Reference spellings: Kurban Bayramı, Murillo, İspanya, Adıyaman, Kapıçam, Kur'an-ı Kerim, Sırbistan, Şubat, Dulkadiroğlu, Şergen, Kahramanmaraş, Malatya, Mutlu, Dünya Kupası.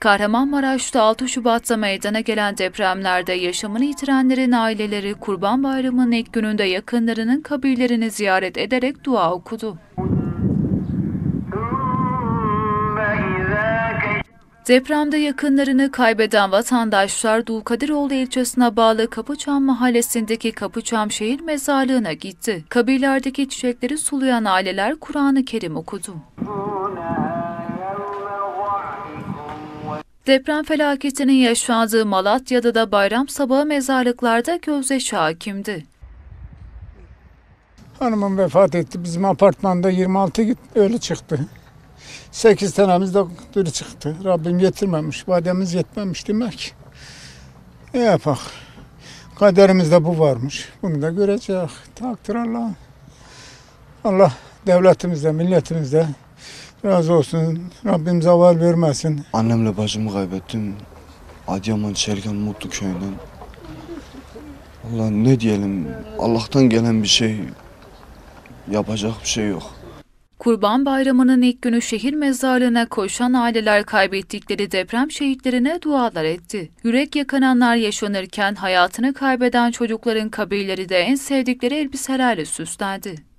Kahramanmaraş'ta 6 Şubat'ta meydana gelen depremlerde yaşamını yitirenlerin aileleri Kurban Bayramı'nın ilk gününde yakınlarının kabirlerini ziyaret ederek dua okudu. Depremde yakınlarını kaybeden vatandaşlar Dulkadiroğlu ilçesine bağlı Kapıçam mahallesindeki Kapıçam şehir mezarlığına gitti. Kabirlerdeki çiçekleri sulayan aileler Kur'an-ı Kerim okudu. Deprem felaketinin yaşandığı Malatya'da da bayram sabahı mezarlıklarda gözyaşı hakimdi. Hanımım vefat etti. Bizim apartmanda 26 ölü çıktı. 8 tanemiz de biri çıktı. Rabbim getirmemiş. Vademiz yetmemiş demek. Ne yapak? Kaderimizde bu varmış. Bunu da görecek. Takdir Allah. Allah devletimizde, milletimizde razı olsun. Rabbim zaval vermesin. Annemle bacımı kaybettim. Adıyaman, Şergen, Mutlu köyünden. Allah ne diyelim? Allah'tan gelen bir şey, yapacak bir şey yok. Kurban Bayramı'nın ilk günü şehir mezarlığına koşan aileler kaybettikleri deprem şehitlerine dualar etti. Yürek yakan anlar yaşanırken hayatını kaybeden çocukların kabirleri de en sevdikleri elbiselerle süslendi.